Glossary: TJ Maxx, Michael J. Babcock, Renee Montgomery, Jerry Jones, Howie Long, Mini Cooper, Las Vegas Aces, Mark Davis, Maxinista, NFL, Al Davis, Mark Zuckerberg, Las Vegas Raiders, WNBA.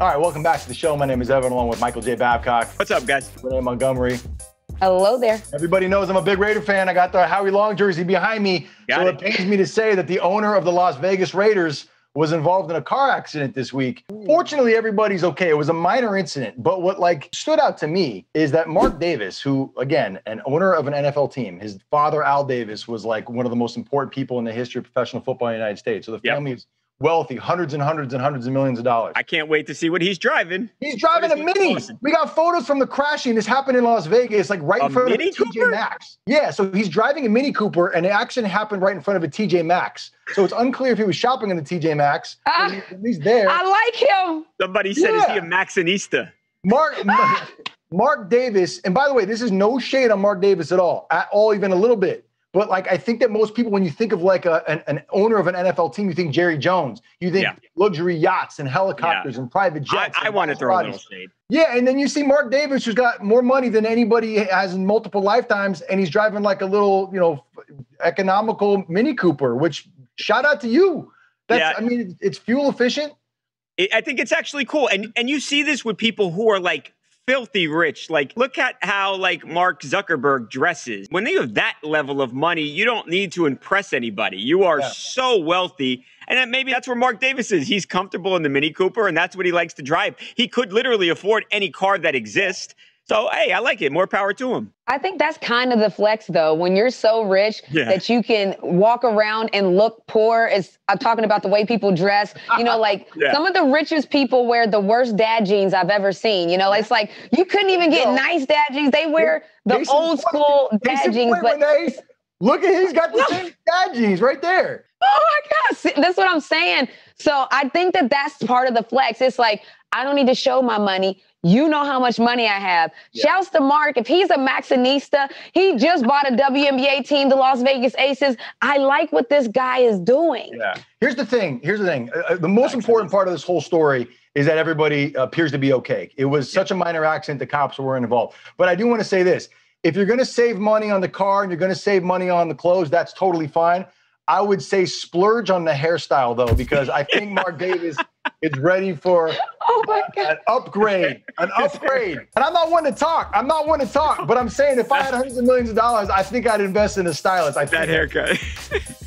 All right, welcome back to the show. My name is Evan, along with Michael J. Babcock. What's up, guys? Renee Montgomery. Hello there. Everybody knows I'm a big Raider fan. I got the Howie Long jersey behind me. It pains me to say that the owner of the Las Vegas Raiders was involved in a car accident this week. Fortunately, everybody's okay. It was a minor incident. But what stood out to me is that Mark Davis, who, again, an owner of an NFL team, his father, Al Davis, was like one of the most important people in the history of professional football in the United States. So the family is wealthy, hundreds and hundreds of millions of dollars. I can't wait to see what he's driving. He's driving a Mini. We got photos from the crashing. This happened in Las Vegas, like right in front of a TJ Maxx. Yeah, so he's driving a Mini Cooper, and the accident happened right in front of a TJ Maxx. So it's unclear if he was shopping in the TJ Maxx. At least there. I like him. Somebody said, is he a Maxinista? Mark Davis, and by the way, this is no shade on Mark Davis at all, even a little bit. But, I think that most people, when you think of, an owner of an NFL team, you think Jerry Jones. You think luxury yachts and helicopters and private jets. I want to throw a little shade. Yeah, and then you see Mark Davis, who's got more money than anybody has in multiple lifetimes, and he's driving, a little, economical Mini Cooper, which, shout out to you. I mean, it's fuel efficient. I think it's actually cool. And you see this with people who are, filthy rich. Look at how Mark Zuckerberg dresses. When you have that level of money, you don't need to impress anybody. You are so wealthy. And then maybe that's where Mark Davis is. He's comfortable in the Mini Cooper, and that's what he likes to drive. He could literally afford any car that exists. So, hey, I like it. More power to him. I think that's kind of the flex, though. When you're so rich that you can walk around and look poor. I'm talking about the way people dress. You know, some of the richest people wear the worst dad jeans I've ever seen. You know, it's like you couldn't even get nice dad jeans. They wear the old school dad jeans. Look at he's got the same dad jeans right there. Oh, my gosh. That's what I'm saying. So I think that that's part of the flex. It's like, I don't need to show my money. You know how much money I have. Yeah. Shouts to Mark. If he's a Maxinista, he just bought a WNBA team, the Las Vegas Aces. I like what this guy is doing. Yeah. Here's the thing. The most important part of this whole story is that everybody appears to be okay. It was such a minor accident. The cops were involved. But I do want to say this. If you're going to save money on the car and you're going to save money on the clothes, that's totally fine. I would say splurge on the hairstyle, though, because I think Mark Davis is ready for an upgrade. And I'm not one to talk, but I'm saying if I had hundreds of millions of dollars, I think I'd invest in a stylist. That haircut.